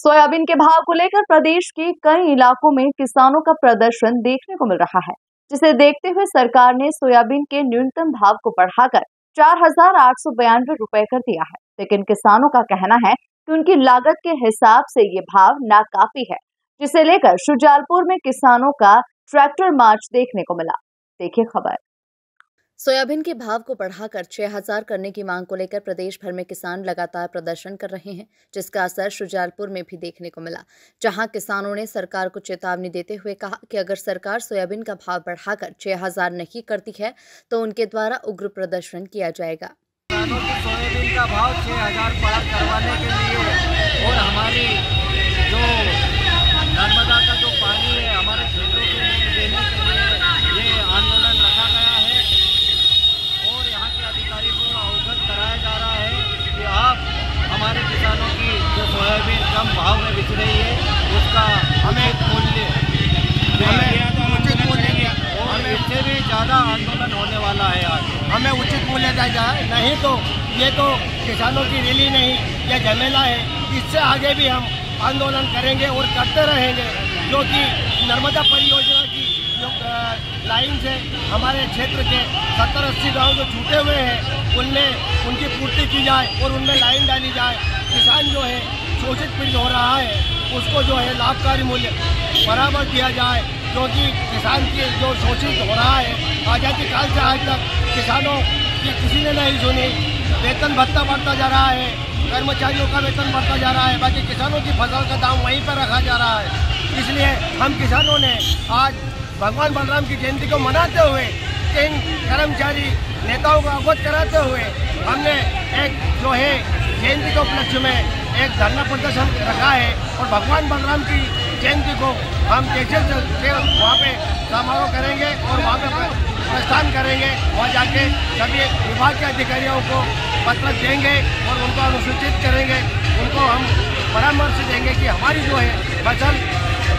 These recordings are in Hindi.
सोयाबीन के भाव को लेकर प्रदेश के कई इलाकों में किसानों का प्रदर्शन देखने को मिल रहा है, जिसे देखते हुए सरकार ने सोयाबीन के न्यूनतम भाव को बढ़ाकर 4,892 रुपए कर दिया है। लेकिन किसानों का कहना है कि उनकी लागत के हिसाब से ये भाव नाकाफी है, जिसे लेकर शुजालपुर में किसानों का ट्रैक्टर मार्च देखने को मिला। देखिए खबर। सोयाबीन के भाव को बढ़ाकर 6,000 करने की मांग को लेकर प्रदेश भर में किसान लगातार प्रदर्शन कर रहे हैं, जिसका असर शुजालपुर में भी देखने को मिला, जहां किसानों ने सरकार को चेतावनी देते हुए कहा कि अगर सरकार सोयाबीन का भाव बढ़ाकर 6,000 नहीं करती है तो उनके द्वारा उग्र प्रदर्शन किया जाएगा। किसानों को सोयाबीन का भाव 6,000 पार करवाने के लिए और हमारी जो नर्मदा का जो पानी है हमारे खेतों को देने के लिए ये आंदोलन रखा गया है और यहाँ के अधिकारी को अवगत कराया जा रहा है कि आप हमारे किसानों की जो सोयाबीन कम भाव में बिक रही है उसका हमें मूल्य हमें इससे भी ज़्यादा आंदोलन होने वाला है। आज हमें उचित मूल्य दिया जाए, नहीं तो ये तो किसानों की रैली नहीं, ये झमेला है। इससे आगे भी हम आंदोलन करेंगे और करते रहेंगे, जो कि नर्मदा परियोजना की जो लाइन से हमारे क्षेत्र के 70-80 गाँव जो छूटे हुए हैं उनमें उनकी पूर्ति की जाए और उनमें लाइन डाली जाए। किसान जो है शोषित पीड़ित हो रहा है, उसको जो है लाभकारी मूल्य बराबर दिया जाए, क्योंकि किसान की जो शोषित हो रहा है आज़ादी काल से आज तक किसानों की किसी ने नहीं सुनी। वेतन भत्ता बढ़ता जा रहा है, कर्मचारियों का वेतन बढ़ता जा रहा है, बाकी किसानों की फसल का दाम वहीं पर रखा जा रहा है। इसलिए हम किसानों ने आज भगवान बलराम की जयंती को मनाते हुए इन कर्मचारी नेताओं को अवगत कराते हुए हमने एक जो है जयंती के उपलक्ष्य में एक धरना प्रदर्शन रखा है और भगवान बलराम की जयंती को हम जैसे वहाँ पे समारोह करेंगे और वहाँ पे प्रस्थान करेंगे। वहाँ जाके सभी विभाग के अधिकारियों को पत्र देंगे और उनको अनुसूचित करेंगे, उनको हम परामर्श देंगे कि हमारी जो है फसल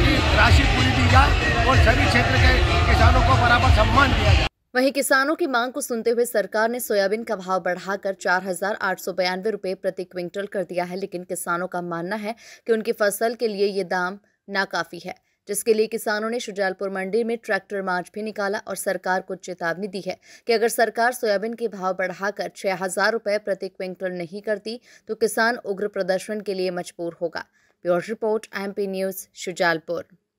की राशि पूरी दी जाए और सभी क्षेत्र के किसानों को बराबर सम्मान दिया जाए। वहीं किसानों की मांग को सुनते हुए सरकार ने सोयाबीन का भाव बढ़ाकर 4,892 रुपए प्रति क्विंटल कर दिया है, लेकिन किसानों का मानना है कि उनकी फसल के लिए ये दाम नाकाफी है, जिसके लिए किसानों ने शुजालपुर मंडी में ट्रैक्टर मार्च भी निकाला और सरकार को चेतावनी दी है कि अगर सरकार सोयाबीन के भाव बढ़ाकर 6,000 रुपए प्रति क्विंटल नहीं करती तो किसान उग्र प्रदर्शन के लिए मजबूर होगा। Bureau report MP news Shujalpur.